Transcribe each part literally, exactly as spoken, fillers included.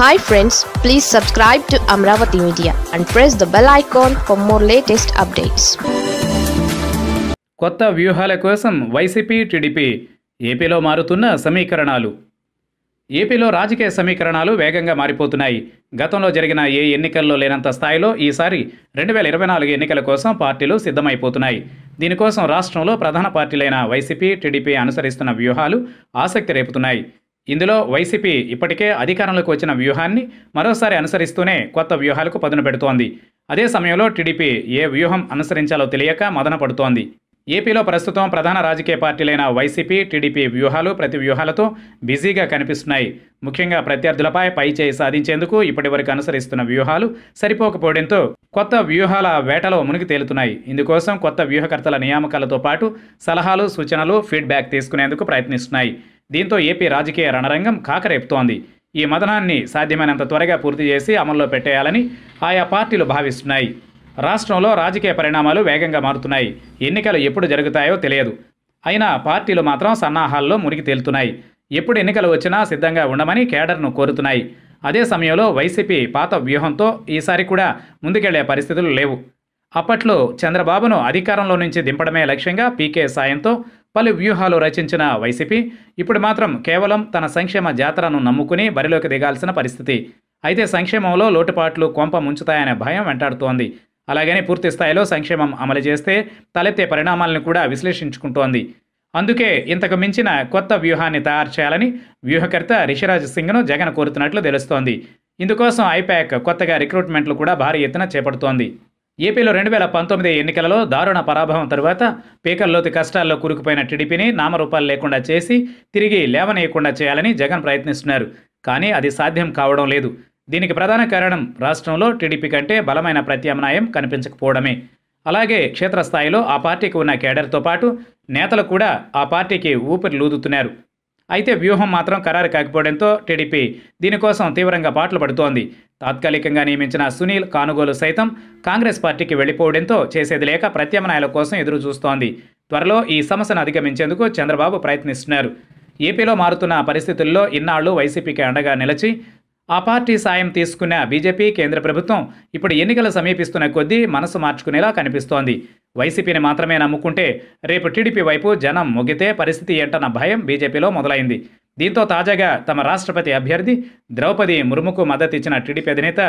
Hi friends, please subscribe to Amravati Media and press the bell icon for more latest updates. కొత్త వ్యూహాల కోసం YCP TDP ఏపీలో మారుతున్న సమీకరణాలు. ఏపీలో రాజకీయ సమీకరణాలు వేగంగా మారిపోతున్నాయి. గతంలో జరిగిన ఏ ఎన్నికల్లో లేనంత స్థాయిలో ఈసారి రెండు వేల ఇరవై నాలుగు ఎన్నికల కోసం పార్టీలు సిద్ధమైపోతున్నాయి. దీనికోసం రాష్ట్రంలో ప్రధాన పార్టీలైన వైసీపీ టీడీపీ అనుసరిస్తున్న వ్యూహాలు ఆసక్తి రేపుతున్నాయి. ఇందులో వైసీపీ ఇప్పటికే అధికారంలోకి వచ్చిన వ్యూహాన్ని మరోసారి అనుసరిస్తూనే కొత్త వ్యూహాలకు పదును పెడుతోంది. అదే సమయంలో టీడీపీ ఏ వ్యూహం అనుసరించాలో తెలియక మదన పడుతోంది. ఏపీలో ప్రస్తుతం ప్రధాన రాజకీయ పార్టీలైన వైసీపీ టీడీపీ వ్యూహాలు ప్రతి వ్యూహాలతో బిజీగా కనిపిస్తున్నాయి. ముఖ్యంగా ప్రత్యర్థులపై పైచేయి సాధించేందుకు ఇప్పటివరకు అనుసరిస్తున్న వ్యూహాలు సరిపోకపోవడంతో కొత్త వ్యూహాల వేటలో మునిగి తేలుతున్నాయి. ఇందుకోసం కొత్త వ్యూహకర్తల నియామకాలతో పాటు సలహాలు, సూచనలు, ఫీడ్బ్యాక్ తీసుకునేందుకు ప్రయత్నిస్తున్నాయి. దీంతో ఏపీ రాజకీయ రణరంగం కాకరేపుతోంది. ఈ మదనాన్ని సాధ్యమైనంత త్వరగా పూర్తి చేసి అమల్లో పెట్టేయాలని ఆయా పార్టీలు భావిస్తున్నాయి. రాష్ట్రంలో రాజకీయ పరిణామాలు వేగంగా మారుతున్నాయి. ఎన్నికలు ఎప్పుడు జరుగుతాయో తెలియదు. అయినా పార్టీలు మాత్రం సన్నాహాల్లో మునిగి తేలుతున్నాయి. ఎప్పుడు ఎన్నికలు వచ్చినా సిద్ధంగా ఉండమని కేడర్ను కోరుతున్నాయి. అదే సమయంలో వైసీపీ పాత వ్యూహంతో ఈసారి కూడా ముందుకెళ్లే పరిస్థితులు లేవు. అప్పట్లో చంద్రబాబును అధికారంలో నుంచి దింపడమే లక్ష్యంగా పీకే సాయంతో పలు వ్యూహాలు రచించిన వైసీపీ ఇప్పుడు మాత్రం కేవలం తన సంక్షేమ జాతరను నమ్ముకుని బరిలోకి దిగాల్సిన పరిస్థితి. అయితే సంక్షేమంలో లోటుపాట్లు కొంప ముంచుతాయనే భయం వెంటాడుతోంది. అలాగని పూర్తి స్థాయిలో సంక్షేమం అమలు చేస్తే తలెత్తే పరిణామాలను కూడా విశ్లేషించుకుంటోంది. అందుకే ఇంతకు మించిన కొత్త వ్యూహాన్ని తయారు చేయాలని వ్యూహకర్త రిషిరాజ్ సింగ్ను జగన్ కోరుతున్నట్లు తెలుస్తోంది. ఇందుకోసం ఐపాక్ కొత్తగా రిక్రూట్మెంట్లు కూడా భారీ ఎత్తున చేపడుతోంది. ఏపీలో రెండు వేల పంతొమ్మిది ఎన్నికలలో దారుణ పరాభవం తర్వాత పీకల్లోతి కష్టాల్లో కూరుకుపోయిన టీడీపీని నామరూపాలు లేకుండా చేసి తిరిగి లేవనేయకుండా చేయాలని జగన్ ప్రయత్నిస్తున్నారు. కానీ అది సాధ్యం కావడం లేదు. దీనికి ప్రధాన కారణం రాష్ట్రంలో టీడీపీ కంటే బలమైన ప్రత్యామ్నాయం కనిపించకపోవడమే. అలాగే క్షేత్రస్థాయిలో ఆ పార్టీకి ఉన్న కేడర్తో పాటు నేతలు కూడా ఆ పార్టీకి ఊపిరి లూదుతున్నారు. అయితే వ్యూహం మాత్రం ఖరారు కాకపోవడంతో టీడీపీ దీనికోసం తీవ్రంగా పాట్లు పడుతోంది. తాత్కాలికంగా నియమించిన సునీల్ కానుగోలు సైతం కాంగ్రెస్ పార్టీకి వెళ్ళిపోవడంతో చేసేది లేక ప్రత్యామ్నాయాల కోసం ఎదురు చూస్తోంది. త్వరలో ఈ సమస్యను అధిగమించేందుకు చంద్రబాబు ప్రయత్నిస్తున్నారు. ఏపీలో మారుతున్న పరిస్థితుల్లో ఇన్నాళ్లు వైసీపీకి అండగా నిలిచి ఆ పార్టీ సాయం తీసుకున్న బీజేపీ కేంద్ర ప్రభుత్వం ఇప్పుడు ఎన్నికలు సమీపిస్తున్న కొద్దీ మనసు మార్చుకునేలా కనిపిస్తోంది. వైసీపీని మాత్రమే నమ్ముకుంటే రేపు టీడీపీ వైపు జనం మొగ్గితే పరిస్థితి ఏంటన్న భయం బీజేపీలో మొదలైంది. దీంతో తాజాగా తమ రాష్ట్రపతి అభ్యర్థి ద్రౌపది ముర్ముకు మద్దతు ఇచ్చిన టీడీపీ అధినేత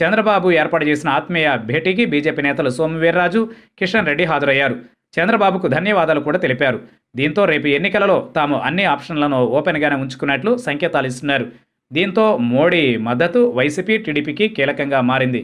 చంద్రబాబు ఏర్పాటు చేసిన ఆత్మీయ భేటీకి బీజేపీ నేతలు సోమవీర్రాజు, కిషన్ రెడ్డి హాజరయ్యారు. చంద్రబాబుకు ధన్యవాదాలు కూడా తెలిపారు. దీంతో రేపు ఎన్నికలలో తాము అన్ని ఆప్షన్లను ఓపెన్గానే ఉంచుకున్నట్లు సంకేతాలు ఇస్తున్నారు. దీంతో మోడీ మద్దతు వైసీపీ టీడీపీకి కీలకంగా మారింది.